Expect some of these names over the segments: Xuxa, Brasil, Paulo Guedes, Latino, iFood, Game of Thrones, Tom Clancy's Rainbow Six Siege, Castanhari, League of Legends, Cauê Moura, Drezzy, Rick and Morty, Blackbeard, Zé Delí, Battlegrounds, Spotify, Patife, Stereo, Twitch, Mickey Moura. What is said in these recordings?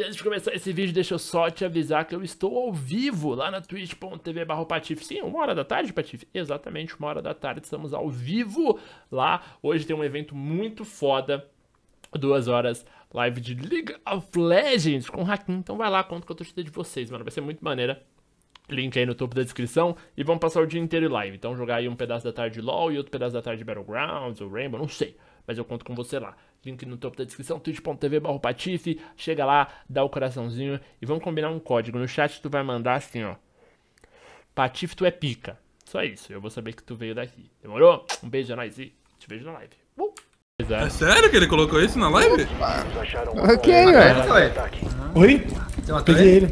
E antes de começar esse vídeo, deixa eu só te avisar que eu estou ao vivo lá na twitch.tv/Patife. Sim, 13h, Patife? Exatamente, 13h, estamos ao vivo lá. Hoje tem um evento muito foda, 2 horas, live de League of Legends com o Hakim. Então vai lá, conta que eu tô cheio de vocês, mano, vai ser muito maneira. Link aí no topo da descrição. E vamos passar o dia inteiro em live. Então jogar aí um pedaço da tarde de LoL e outro pedaço da tarde de Battlegrounds ou Rainbow, não sei. Mas eu conto com você lá. Link no topo da descrição, twitch.tv/Patife. Chega lá, dá o coraçãozinho e vamos combinar um código. No chat tu vai mandar assim, ó: Patife, tu é pica. Só isso, eu vou saber que tu veio daqui. Demorou? Um beijo a nós e te vejo na live. É sério que ele colocou isso na live? Ok, velho. Oi? Peguei ele.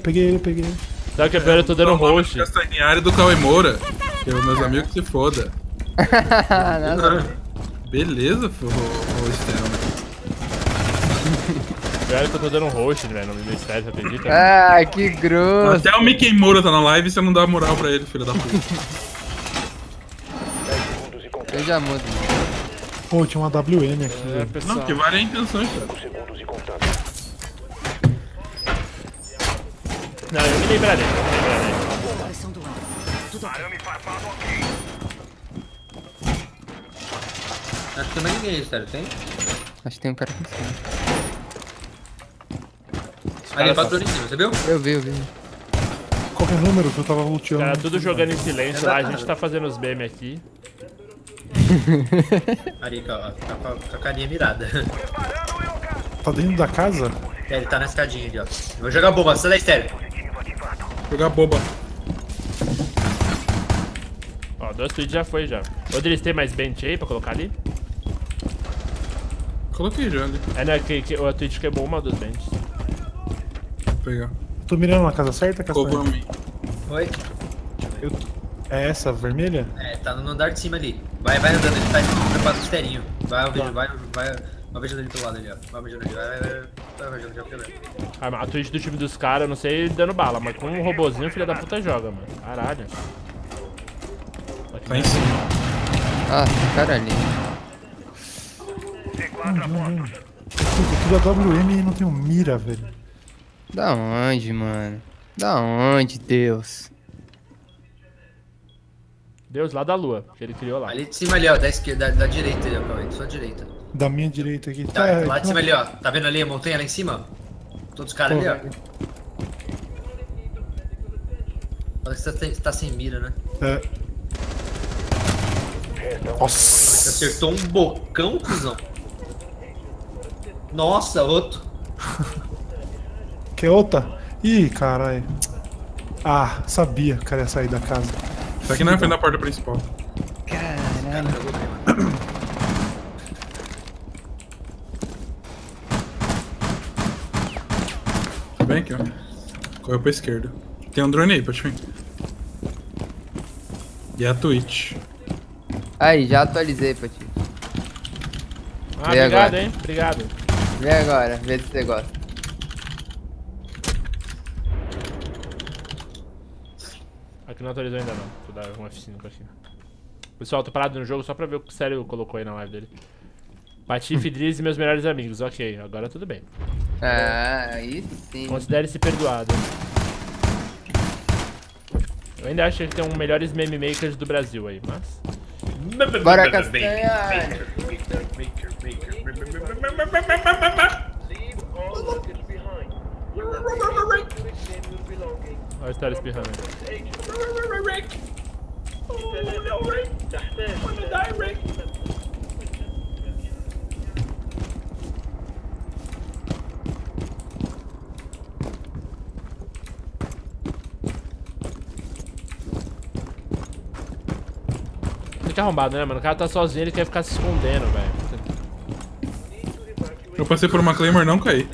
Sabe o que é pior? Eu tô dando host. Castanhari do Cauê Moura. Que os meus amigos se foda. Beleza, pô, Pior que eu tô dando host, velho. Não me deu stress, acredita? Ah, que grosso. Até o Mickey Moura tá na live e você não dá moral pra ele, filho da puta. Eu já mudo. Pô, tinha uma WM aqui. É, pessoal. Não, que várias intenções, cara. Não, eu me lembrarei. Acho que não é ninguém, sério, tem? Acho que tem um cara aqui em cima. Ali é patrulha em cima, você viu? Eu vi. Qual que é o número que eu tava luteando? Cara, tudo jogando em silêncio lá, a gente tá fazendo os memes aqui. Marica, ó, tá com a carinha virada. Tá dentro da casa? É, ele tá na escadinha ali, ó. Eu vou jogar boba, sai daí, Stereo. Jogar boba. Ó, 2 tweets já foi já. Rodrigo, tem mais bench aí pra colocar ali? Coloquei já ali. É, né, que a Twitch quebrou uma dos benches. Vou pegar. Tô mirando na casa certa, Castanho? Oi? Eu... É essa, vermelha? É, tá no andar de cima ali. Vai andando, ele tá preparado no esterinho. Vai. Uma vez dele pro lado ali, ó. Vai, a Twitch do time dos caras, eu não sei dando bala, mas com um robozinho, filha da puta joga, mano. Caralho. Tá em cima. Ah, caralho. Tudo a WM e não tem um mira, velho. Da onde, mano? Da onde, Deus? Deus lá da lua, que ele criou lá. Ali de cima ali, ó, da esquerda, da direita ali, ó, calma aí, só a direita. Da minha direita aqui. Tá, lá de cima ali, ó. Tá vendo ali a montanha lá em cima? Todos os caras ali, ó. Parece que você tá sem mira, né? É. Nossa. Você acertou um bocão, cuzão. Nossa, outro. Que outra? Ih, caralho. Ah, sabia que o cara ia sair da casa. Isso aqui não foi na porta principal. Caralho. Vem aqui, ó. Correu pra esquerda. Tem um drone aí, pode vir. E a Twitch. Aí, já atualizei, Patife. Ah, vê obrigado, agora. Hein? Obrigado. Vem agora, vê se você gosta. Aqui não atualizou ainda não, vou dar um F5 aqui. Pessoal, tô parado no jogo só pra ver o que o Sério colocou aí na live dele. Patife, Drezzy e meus melhores amigos, ok, agora tudo bem. Ah, aí sim. Considere-se perdoado. Eu ainda acho que tem um melhores meme makers do Brasil aí, mas... Bora, Castanhari! Olha o Stereo espirrando aí. Arrombado, né, mano? O cara tá sozinho, ele quer ficar se escondendo, velho. Eu passei por uma Claymore, não caí.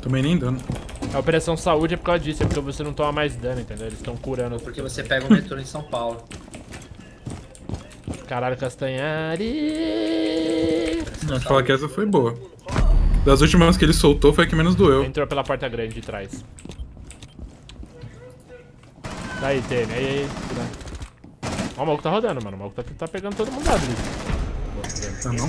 Tomei nem dano. A operação saúde é por causa disso, é porque você não toma mais dano, entendeu? Eles estão curando. Porque você pega o metrô em São Paulo. Caralho, Castanhari. Não, falar que essa foi boa. Das últimas que ele soltou foi a que menos doeu. Entrou pela porta grande de trás. Daí, Tênis, aí. Ó, o maluco tá rodando, mano. O maluco tá pegando todo mundo ali. Tá não?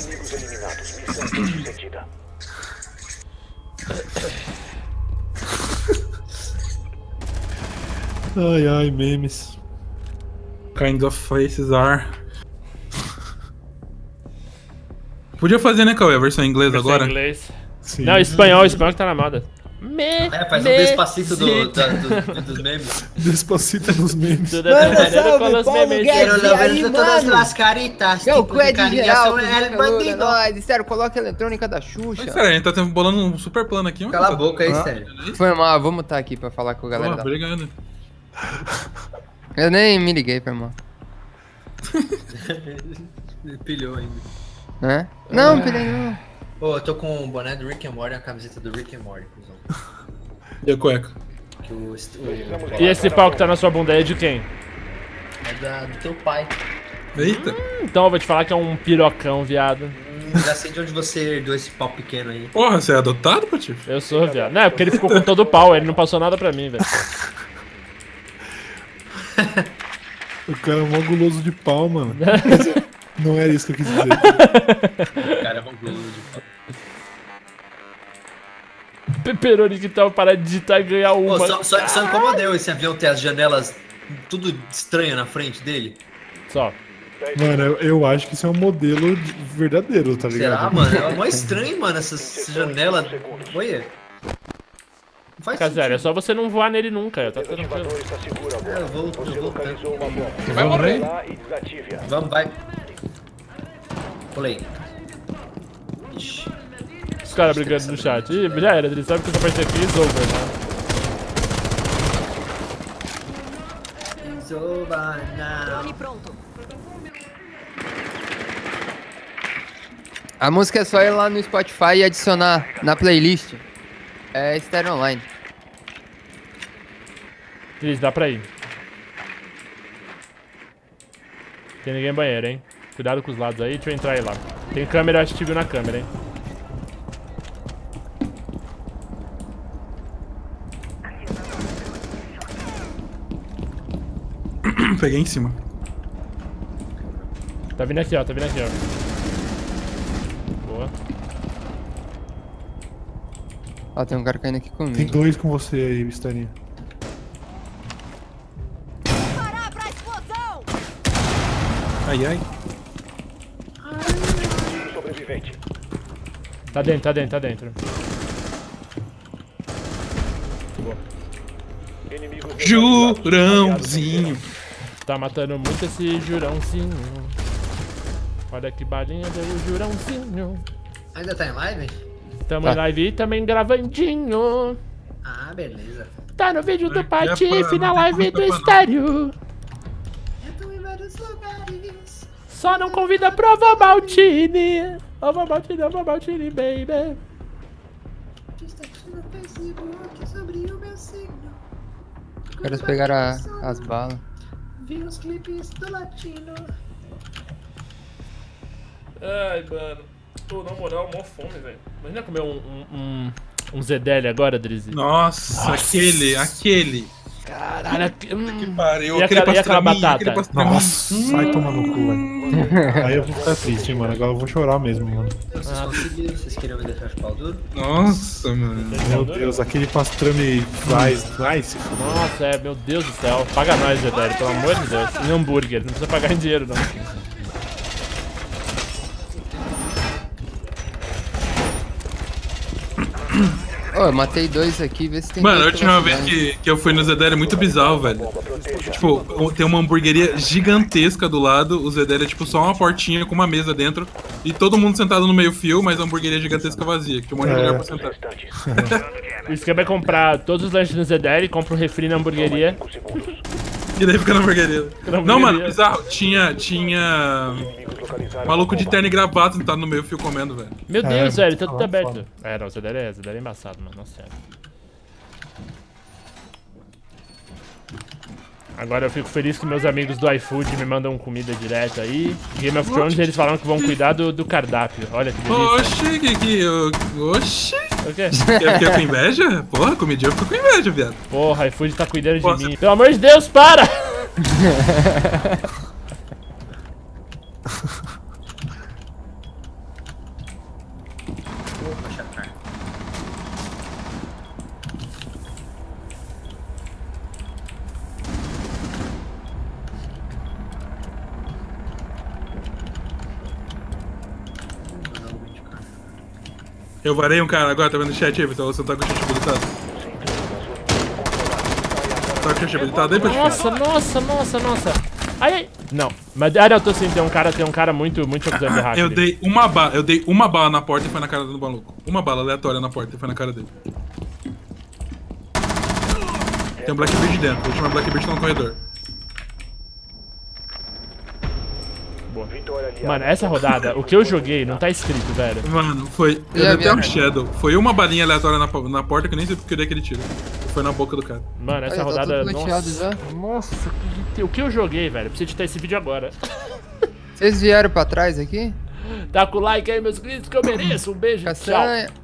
Ai, ai, memes. Kind of faces are. Podia fazer, né, Cauê? A versão inglesa agora? Inglês. Sim. Não, espanhol que tá na moda. Faz um despacito dos memes. Despacito dos memes. Manda salve, Paulo Guedes, aí, mano. Todas as caritas, tipo de carinhação, é bandido. Sério, coloca a eletrônica da Xuxa. Mas, sério, a gente tá bolando um super plano aqui. Cala a boca aí, sério. Foi mal, vou mutar aqui pra falar com a galera. Obrigado. Eu nem me liguei, foi mal. Pilhou ainda. É? Não, peraí, não. Pô, eu tô com o boné do Rick and Morty e a camiseta do Rick and Morty, cuzão. E a cueca? E esse pau que tá na sua bunda aí é de quem? É do teu pai. Eita. Então eu vou te falar que é um pirocão, viado. Já sei de onde você herdou esse pau pequeno aí. Porra, você é adotado, Patife? Eu sou, viado. Não, é porque ele ficou com todo o pau, ele não passou nada pra mim, velho. O cara é mó guloso de pau, mano. Não era isso que eu quis dizer. O cara é um golo de pau. Pepperoni que tava parado de digitar e ganhar uma. Pô, só incomodou esse avião ter as janelas tudo estranha na frente dele. Só. Mano, eu acho que isso é um modelo verdadeiro, tá ligado? Será, mano? É mó estranho, mano, essa janela. Olha. Casério, é só você não voar nele nunca, tá tranquilo. Você vai morrer? Vamos, vai. Pulei. Ixi. Os caras brigando no chat. Ih, já era, ele sabe que essa parte aqui é over, né? A música é só ir lá no Spotify e adicionar na playlist. É Stereo Online. Cris, dá pra ir. Tem ninguém no banheiro, hein? Cuidado com os lados aí, deixa eu entrar aí lá. Tem câmera, acho que te viu na câmera, hein? Peguei em cima. Tá vindo aqui, ó, tá vindo aqui, ó. Boa. Ó, tem um cara caindo aqui comigo. Tem dois com você aí, Vistarinha. Parar pra explosão! Ai, ai. Tá dentro, tá dentro, tá dentro. Boa. Jurãozinho. Tá matando muito esse Jurãozinho. Olha que balinha do Jurãozinho. Ainda tá em live? Tamo em live e também gravandinho. Ah, beleza. Tá no vídeo do Patife, na live do Stereo. Eu tô em vários lugares. Só não convida pro Ovo Maltini. Ovo Maltini, baby. Os caras pegaram as balas. Vi os clipes do Latino. Ai, mano. Tô, na moral, mó fome, velho. Imagina comer um Zé Delí agora, Drezzy. Nossa, aquele. Caralho, que pariu. E aquela batata? Nossa, vai tomar no cu, velho. Aí eu vou ficar triste, mano. Agora eu vou chorar mesmo, mano. Vocês queriam me deixar de pau duro? Nossa, mano. Meu Deus, aquele pastrame fries. Nossa, é, meu Deus do céu. Paga nós, Zé Delí, pelo amor de Deus. E hambúrguer, não precisa pagar em dinheiro, não. Oh, eu matei dois aqui, vê se tem. Mano, a última vez que eu fui no Zé Delí é muito bizarro, velho. Tipo, tem uma hamburgueria gigantesca do lado, o Zé Delí é tipo só uma portinha com uma mesa dentro e todo mundo sentado no meio fio, mas a hamburgueria gigantesca vazia, que tem um monte de lugar pra sentar. O esquema é comprar todos os lanches no Zé Delí, compra um refri na hamburgueria. E daí fica na hamburgueria. Não, mano, bizarro. Tinha... Maluco de terno e gravata sentado no meio fio comendo, velho. Meu Deus, velho, tá tudo aberto. É, não, Zé Delí é embaçado, mano. Nossa, é. Agora eu fico feliz que meus amigos do iFood me mandam comida direto aí. Game of Thrones, eles falaram que vão cuidar do cardápio. Olha que delícia. Oxi, oxi. O quê? Fiquei com inveja? Porra, comidinha eu fico com inveja, viado. Porra, iFood tá cuidando de mim. Pelo amor de Deus, para! Eu varei um cara agora, tá vendo o chat aí, Vitor? Você não tá com o chat habilitado. Tá com o chat habilitado aí, Patife? Nossa. Ai. Não, mas ah, eu tô sim, tem um cara muito observado errado. Eu dei uma bala na porta e foi na cara do maluco. Uma bala aleatória na porta e foi na cara dele. Tem um Blackbeard dentro, o último Blackbeard tá no corredor. Mano, essa rodada, o que eu joguei não tá escrito, velho. Mano, foi. Eu dei até um Shadow. Foi uma balinha aleatória na porta que eu nem sei porque eu dei aquele tiro. Foi na boca do cara. Mano, essa rodada. Nossa, o que eu joguei, velho? Preciso editar esse vídeo agora. Vocês vieram pra trás aqui? Tá com o like aí, meus queridos, que eu mereço. Um beijo, tchau.